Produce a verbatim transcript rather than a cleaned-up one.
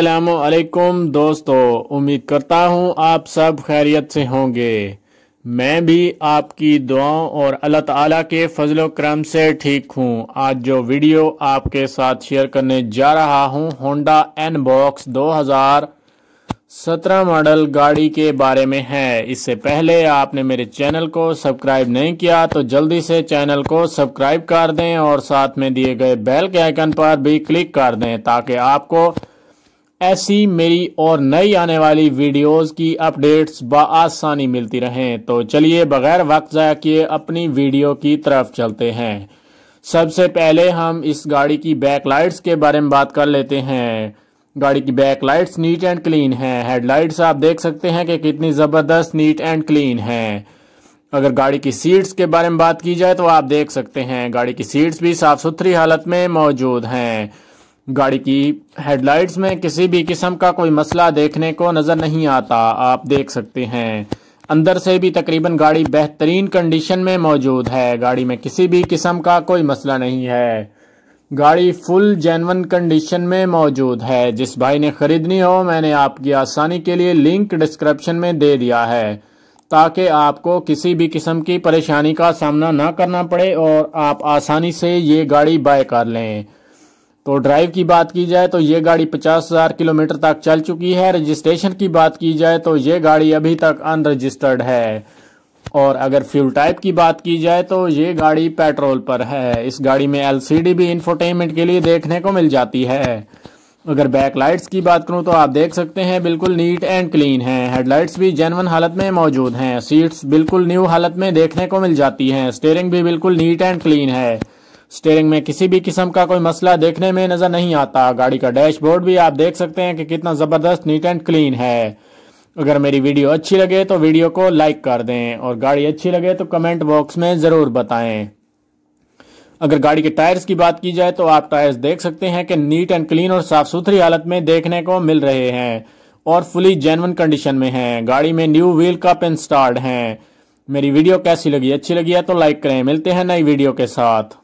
अस्सलामुअलैकुम दोस्तों, उम्मीद करता हूँ आप सब खैरियत से होंगे। मैं भी आपकी दुआओं और अल्लाह ताला के फजलो करम से ठीक हूँ। आज जो वीडियो आपके साथ शेयर करने जा रहा हूँ होंडा एन बॉक्स दो हज़ार सत्रह मॉडल गाड़ी के बारे में है। इससे पहले आपने मेरे चैनल को सब्सक्राइब नहीं किया तो जल्दी से चैनल को सब्सक्राइब कर दें और साथ में दिए गए बेल के आइकन पर भी क्लिक कर दें ताकि आपको ऐसी मेरी और नई आने वाली वीडियोस की अपडेट्स बआसानी मिलती रहें। तो चलिए बगैर वक्त ज़ाया किए अपनी वीडियो की तरफ चलते हैं। सबसे पहले हम इस गाड़ी की बैक लाइट्स के बारे में बात कर लेते हैं। गाड़ी की back lights neat and clean हैं। हेडलाइट्स आप देख सकते हैं कि कितनी ज़बरदस्त नीट एंड क्लीन हैं। अगर गाड़ी की सीट्स के बारे में बात की जाए तो आप देख सकते हैं गाड़ी की सीट्स भी साफ़ सुथरी हालत में मौजूद हैं। गाड़ी की हेडलाइट्स में किसी भी किस्म का कोई मसला देखने को नज़र नहीं आता। आप देख सकते हैं अंदर से भी तकरीबन गाड़ी बेहतरीन कंडीशन में मौजूद है। गाड़ी में किसी भी किस्म का कोई मसला नहीं है। गाड़ी फुल जेन्युइन कंडीशन में मौजूद है। जिस भाई ने ख़रीदनी हो, मैंने आपकी आसानी के लिए लिंक डिस्क्रिप्शन में दे दिया है ताकि आपको किसी भी किस्म की परेशानी का सामना ना करना पड़े और आप आसानी से ये गाड़ी बाय कर लें। तो ड्राइव की बात की जाए तो ये गाड़ी पचास हज़ार किलोमीटर तक चल चुकी है। रजिस्ट्रेशन की बात की जाए तो ये गाड़ी अभी तक अनरजिस्टर्ड है। और अगर फ्यूल टाइप की बात की जाए तो ये गाड़ी पेट्रोल पर है। इस गाड़ी में एल सी डी भी इंफोटेनमेंट के लिए देखने को मिल जाती है। अगर बैक लाइट्स की बात करूं तो आप देख सकते हैं बिल्कुल नीट एंड क्लीन हैं। हेडलाइट्स भी जेन्युइन हालत में मौजूद हैं। सीट्स बिल्कुल न्यू हालत में देखने को मिल जाती हैं। स्टीयरिंग भी बिल्कुल नीट एंड क्लीन है। स्टीयरिंग में किसी भी किस्म का कोई मसला देखने में नज़र नहीं आता। गाड़ी का डैशबोर्ड भी आप देख सकते हैं कि कितना ज़बरदस्त नीट एंड क्लीन है। अगर मेरी वीडियो अच्छी लगे तो वीडियो को लाइक कर दें और गाड़ी अच्छी लगे तो कमेंट बॉक्स में ज़रूर बताएं। अगर गाड़ी के टायर्स की बात की जाए तो आप टायर्स देख सकते हैं कि नीट एंड क्लीन और साफ़ सुथरी हालत में देखने को मिल रहे हैं और फुली जेन्युइन कंडीशन में हैं। गाड़ी में न्यू व्हील कप इंस्टॉल्ड हैं। मेरी वीडियो कैसी लगी? अच्छी लगी है तो लाइक करें। मिलते हैं नई वीडियो के साथ।